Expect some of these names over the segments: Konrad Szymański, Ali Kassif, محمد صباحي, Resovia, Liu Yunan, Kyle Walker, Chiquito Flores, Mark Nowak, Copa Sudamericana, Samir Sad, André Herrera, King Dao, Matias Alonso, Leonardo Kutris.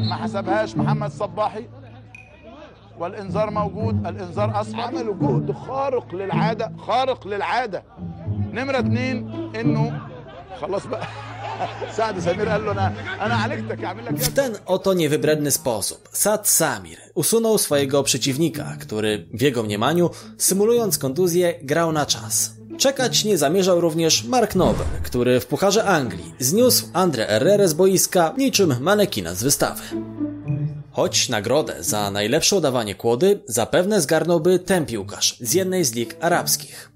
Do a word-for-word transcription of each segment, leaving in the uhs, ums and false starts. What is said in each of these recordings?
ما حسبهاش محمد صباحي والانذار موجود، الانذار اصلا عملوا جهد خارق للعاده، خارق للعاده. نمره اثنين انه خلاص بقى W ten oto niewybredny sposób Sad Samir usunął swojego przeciwnika, który w jego mniemaniu, symulując kontuzję, grał na czas. Czekać nie zamierzał również Mark Nowak, który w Pucharze Anglii zniósł André Herrera z boiska niczym manekina z wystawy. Choć nagrodę za najlepsze udawanie kłody zapewne zgarnąłby ten piłkarz z jednej z lig arabskich.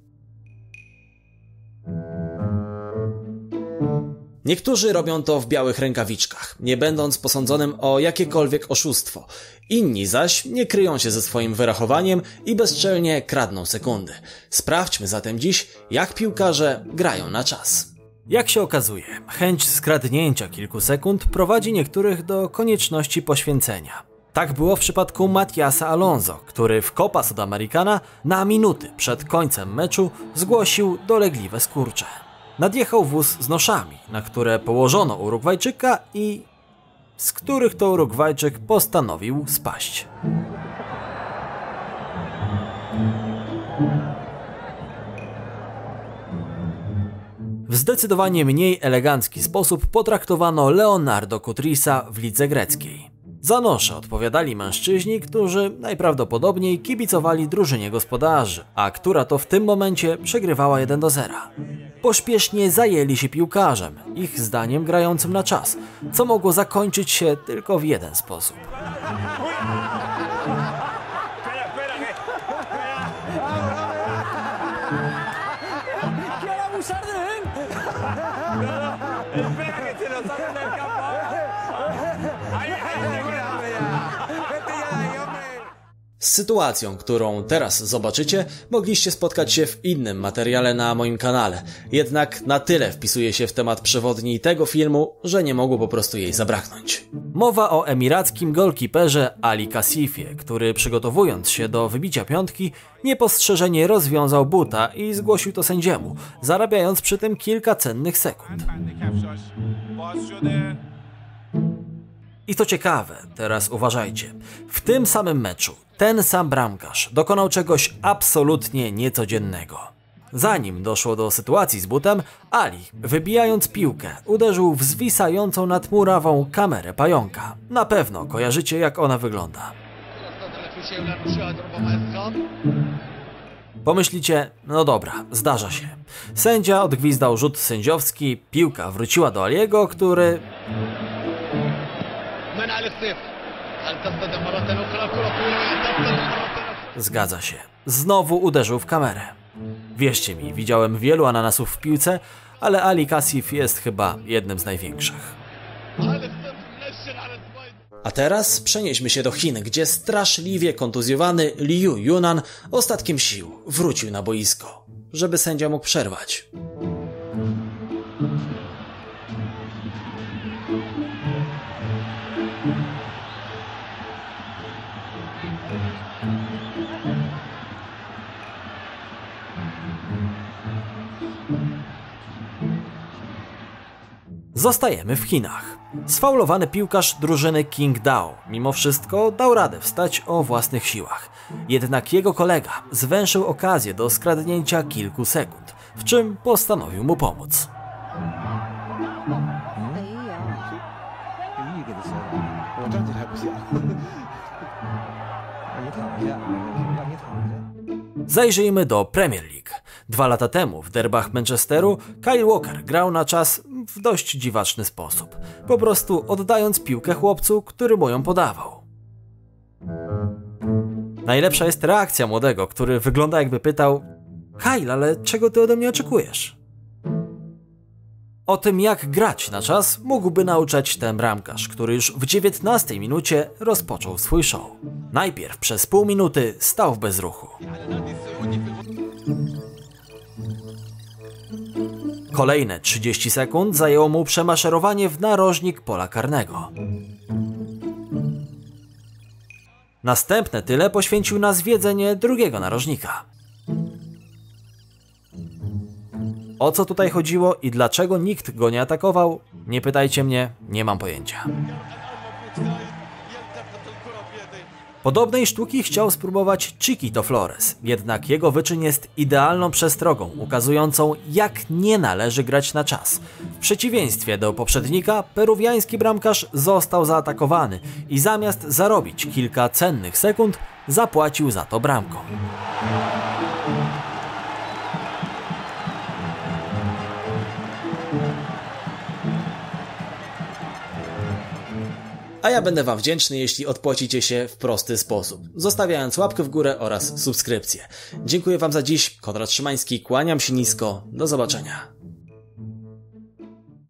Niektórzy robią to w białych rękawiczkach, nie będąc posądzonym o jakiekolwiek oszustwo. Inni zaś nie kryją się ze swoim wyrachowaniem i bezczelnie kradną sekundy. Sprawdźmy zatem dziś, jak piłkarze grają na czas. Jak się okazuje, chęć skradnięcia kilku sekund prowadzi niektórych do konieczności poświęcenia. Tak było w przypadku Matiasa Alonso, który w Copa Sudamericana na minuty przed końcem meczu zgłosił dolegliwe skurcze. Nadjechał wóz z noszami, na które położono Urugwajczyka i z których to Urugwajczyk postanowił spaść. W zdecydowanie mniej elegancki sposób potraktowano Leonardo Kutrisa w lidze greckiej. Za nosze odpowiadali mężczyźni, którzy najprawdopodobniej kibicowali drużynie gospodarzy, a która to w tym momencie przegrywała jeden do zera. Pośpiesznie zajęli się piłkarzem, ich zdaniem grającym na czas, co mogło zakończyć się tylko w jeden sposób. Z sytuacją, którą teraz zobaczycie, mogliście spotkać się w innym materiale na moim kanale. Jednak na tyle wpisuje się w temat przewodni tego filmu, że nie mogło po prostu jej zabraknąć. Mowa o emirackim golkiperze Ali Kassifie, który przygotowując się do wybicia piątki, niepostrzeżenie rozwiązał buta i zgłosił to sędziemu, zarabiając przy tym kilka cennych sekund. I to ciekawe, teraz uważajcie, w tym samym meczu ten sam bramkarz dokonał czegoś absolutnie niecodziennego. Zanim doszło do sytuacji z butem, Ali, wybijając piłkę, uderzył w zwisającą nad murawą kamerę pająka. Na pewno kojarzycie, jak ona wygląda. Pomyślicie, no dobra, zdarza się. Sędzia odgwizdał rzut sędziowski, piłka wróciła do Aliego, który... Zgadza się. Znowu uderzył w kamerę. Wierzcie mi, widziałem wielu ananasów w piłce, ale Ali Kassif jest chyba jednym z największych. A teraz przenieśmy się do Chin, gdzie straszliwie kontuzjowany Liu Yunan ostatkiem sił wrócił na boisko, żeby sędzia mógł przerwać. Zostajemy w Chinach. Sfaulowany piłkarz drużyny King Dao mimo wszystko dał radę wstać o własnych siłach. Jednak jego kolega zwęszył okazję do skradnięcia kilku sekund, w czym postanowił mu pomóc. Zajrzyjmy do Premier League. Dwa lata temu w derbach Manchesteru Kyle Walker grał na czas w dość dziwaczny sposób, po prostu oddając piłkę chłopcu, który mu ją podawał. Najlepsza jest reakcja młodego, który wygląda jakby pytał: Kyle, ale czego ty ode mnie oczekujesz? O tym, jak grać na czas, mógłby nauczać ten bramkarz, który już w dziewiętnastej minucie rozpoczął swój show. Najpierw przez pół minuty stał w bezruchu. Kolejne trzydzieści sekund zajęło mu przemaszerowanie w narożnik pola karnego. Następne tyle poświęcił na zwiedzenie drugiego narożnika. O co tutaj chodziło i dlaczego nikt go nie atakował? Nie pytajcie mnie, nie mam pojęcia. Podobnej sztuki chciał spróbować Chiquito Flores, jednak jego wyczyn jest idealną przestrogą, ukazującą jak nie należy grać na czas. W przeciwieństwie do poprzednika, peruwiański bramkarz został zaatakowany i zamiast zarobić kilka cennych sekund, zapłacił za to bramką. A ja będę Wam wdzięczny, jeśli odpłacicie się w prosty sposób, zostawiając łapkę w górę oraz subskrypcję. Dziękuję Wam za dziś, Konrad Szymański, kłaniam się nisko, do zobaczenia.